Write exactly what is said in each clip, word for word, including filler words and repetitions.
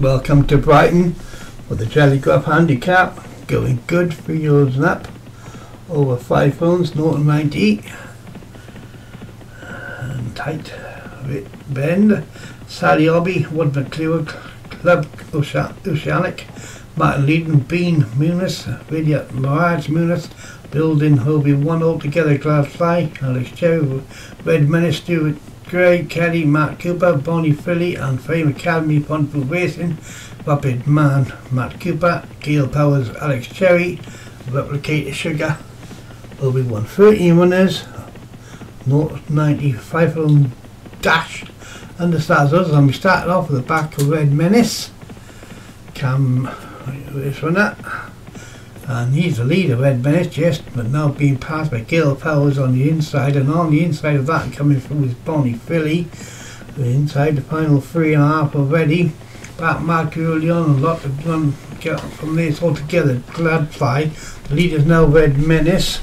Welcome to Brighton with the Telegraph Handicap, going good, three euros and up, over five pounds, zero to ninety, and tight bend, Sally Obby, Wood McClure, Club Oceanic, Martin Leedon, Bean, Munis, Radiant Mirage, Munis, Building, Hobie One, Altogether, Glass Fly, Alex Cherry, Red Menace, Stewart Gray, Kelly, Matt Cooper, Bonnie Philly, and Fame Academy, Ponful Racing, Rapid Man, Matt Cooper, Gail Powers, Alex Cherry, Replicator Sugar, Hobie One, thirteen winners, ninety-five on Dash, and the stars us, and we started off with the back of Red Menace, Cam. This one up, and he's the leader, Red Menace, just but now being passed by Gail Powers on the inside, and on the inside of that coming through is Bonnie Philly. Inside the final three and a half already, back Mark early on, a lot of run from this altogether. Gladfly, the leader's now Red Menace.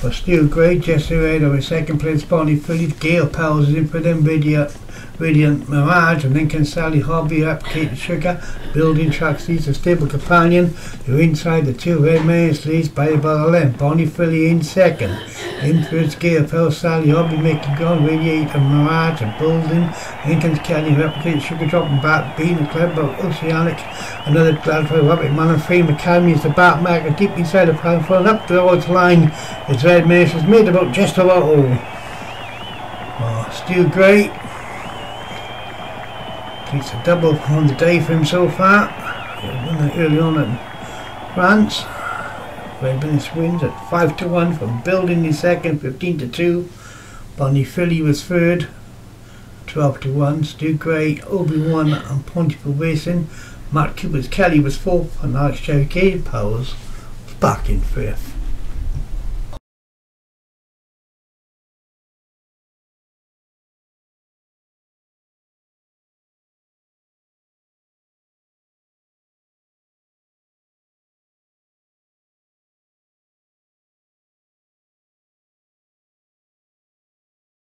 For Stu Gray, Jesse Radar in second place, Bonnie Philly, Gail Powers is in for them, Radiant, Radiant Mirage, and then can Sally Hobby up, Kate Sugar, Building Tracks, these are Stable Companion, they're inside the two Red Menace leads by about a length, Bonnie Philly in second, in first Gail Powers, Sally Hobby making gone, Radiant and Mirage and Building, Lincoln's Kelly, Replicate Sugar dropping back, Bean and Club of Oceanic, another Gladfly, Rapid Man and Fame Academy is the back marker, deep inside the platform, up towards the line, it's Red Menace has made about just about all. Oh, Stu Gray completes a double on the day for him so far. Early on in France, Red Menace wins at five to one from Building in second, fifteen to two. Bonnie Philly was third, twelve to one. Stu Gray, Hobie One, and Pontypool Racing. Matt Cooper's Kelly was fourth, and Alex Cherry Powers back in fifth.